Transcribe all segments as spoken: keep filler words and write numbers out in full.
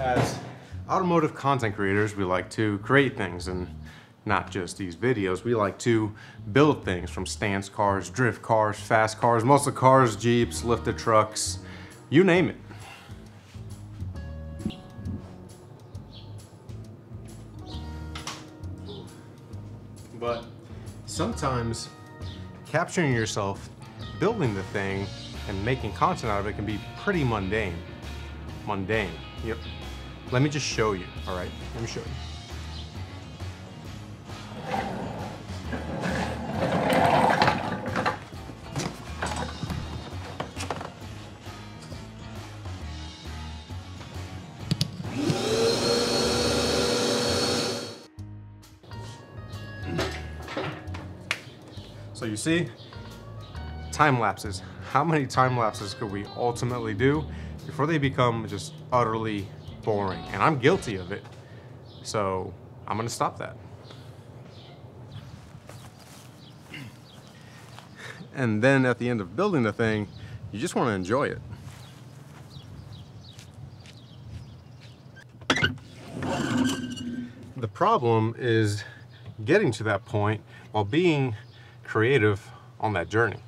As automotive content creators, we like to create things and not just these videos. We like to build things from stance cars, drift cars, fast cars, muscle cars, Jeeps, lifted trucks, you name it. But sometimes capturing yourself, building the thing, and making content out of it can be pretty mundane. Mundane, yep. Let me just show you, all right? Let me show you. So you see, time lapses. How many time lapses could we ultimately do before they become just utterly boring? And I'm guilty of it. So I'm gonna stop that. And then at the end of building the thing, you just wanna enjoy it. The problem is getting to that point while being creative on that journey.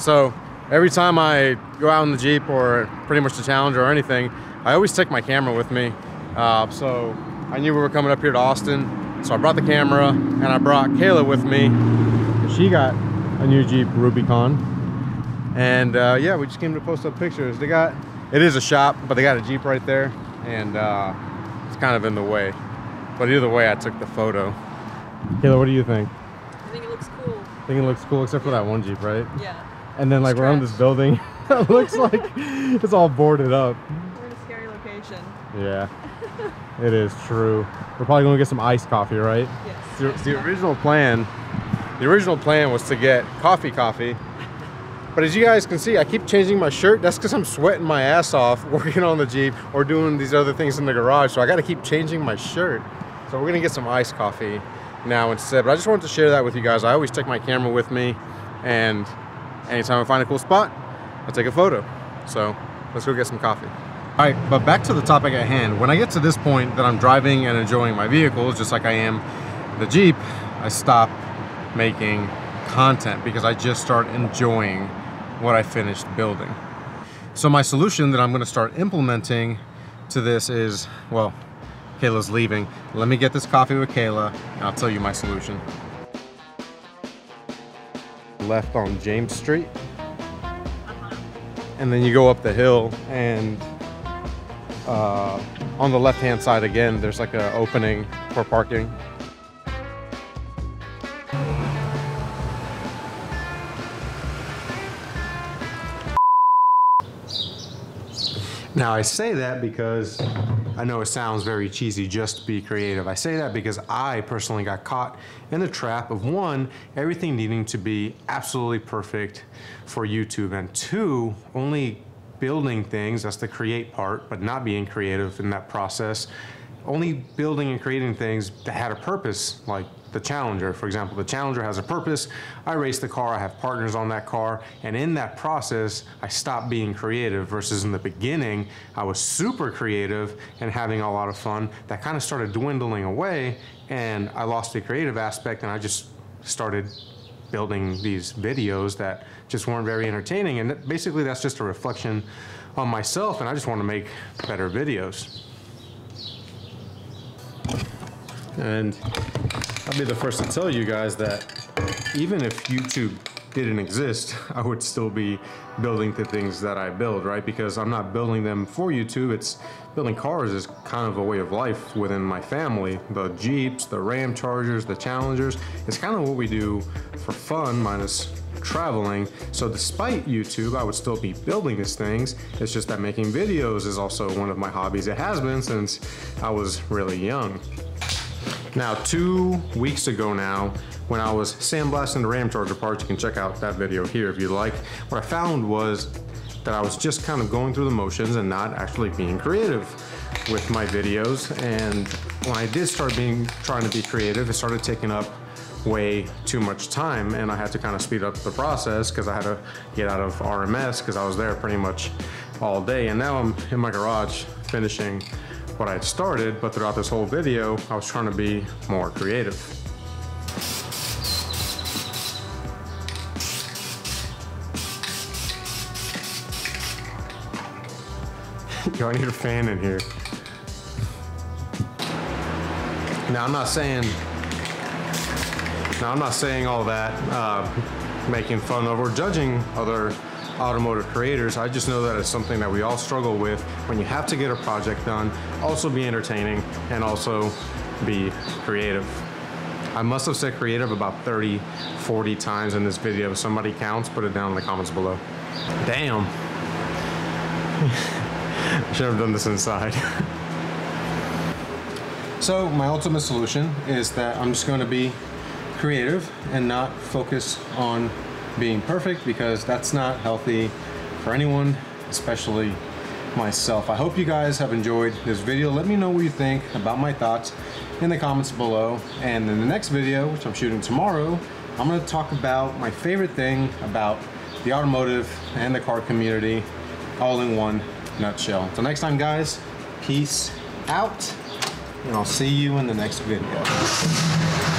So every time I go out in the Jeep or pretty much the Challenger or anything, I always take my camera with me. Uh, so I knew we were coming up here to Austin. So I brought the camera and I brought Kayla with me. She got a new Jeep Rubicon. And uh, yeah, we just came to post up pictures. They got, it is a shop, but they got a Jeep right there. And uh, it's kind of in the way. But either way, I took the photo. Kayla, what do you think? I think it looks cool. I think it looks cool except for that one Jeep, right? Yeah. And then like we're on this building that looks like it's all boarded up. We're in a scary location. Yeah, it is true. We're probably gonna get some iced coffee, right? Yes. The, the original plan, the original plan was to get coffee coffee. But as you guys can see, I keep changing my shirt. That's because I'm sweating my ass off working on the Jeep or doing these other things in the garage. So I gotta keep changing my shirt. So we're gonna get some iced coffee now instead. But I just wanted to share that with you guys. I always take my camera with me, and anytime I find a cool spot, I take a photo. So let's go get some coffee. All right, but back to the topic at hand. When I get to this point that I'm driving and enjoying my vehicles, just like I am the Jeep, I stop making content because I just start enjoying what I finished building. So my solution that I'm gonna start implementing to this is, well, Kayla's leaving. Let me get this coffee with Kayla, and I'll tell you my solution. Left on James Street, and then you go up the hill, and uh, on the left hand side again there's like an opening for parking. Now I say that because I know it sounds very cheesy, just be creative. I say that because I personally got caught in the trap of one, everything needing to be absolutely perfect for YouTube, and two, only building things, that's the create part, but not being creative in that process, only building and creating things that had a purpose, like the Challenger, for example. The Challenger has a purpose. I race the car, I have partners on that car, and in that process, I stopped being creative versus in the beginning, I was super creative and having a lot of fun. That kind of started dwindling away, and I lost the creative aspect, and I just started building these videos that just weren't very entertaining, and basically that's just a reflection on myself, and I just want to make better videos. And I'll be the first to tell you guys that even if YouTube didn't exist, I would still be building the things that I build, right? Because I'm not building them for YouTube. It's building cars is kind of a way of life within my family. The Jeeps, the Ramchargers, the Challengers, it's kind of what we do for fun minus traveling. So despite YouTube, I would still be building these things. It's just that making videos is also one of my hobbies. It has been since I was really young. Now, two weeks ago now, when I was sandblasting the Ramcharger parts, you can check out that video here if you like, what I found was that I was just kind of going through the motions and not actually being creative with my videos. And when I did start being, trying to be creative, it started taking up way too much time, and I had to kind of speed up the process because I had to get out of R M S because I was there pretty much all day. And now I'm in my garage finishing what I had started, but throughout this whole video, I was trying to be more creative. Yo, I need a fan in here. Now, I'm not saying, now I'm not saying all that, uh, making fun of or judging other automotive creators. I just know that it's something that we all struggle with when you have to get a project done, also be entertaining, and also be creative. I must have said creative about thirty, forty times in this video. If somebody counts, put it down in the comments below. Damn. I should have done this inside. So my ultimate solution is that I'm just going to be creative and not focus on being perfect, because that's not healthy for anyone, especially myself. I hope you guys have enjoyed this video. Let me know what you think about my thoughts in the comments below. And in the next video, which I'm shooting tomorrow, I'm going to talk about my favorite thing about the automotive and the car community, all in one nutshell. Until next time, guys, peace out, and I'll see you in the next video.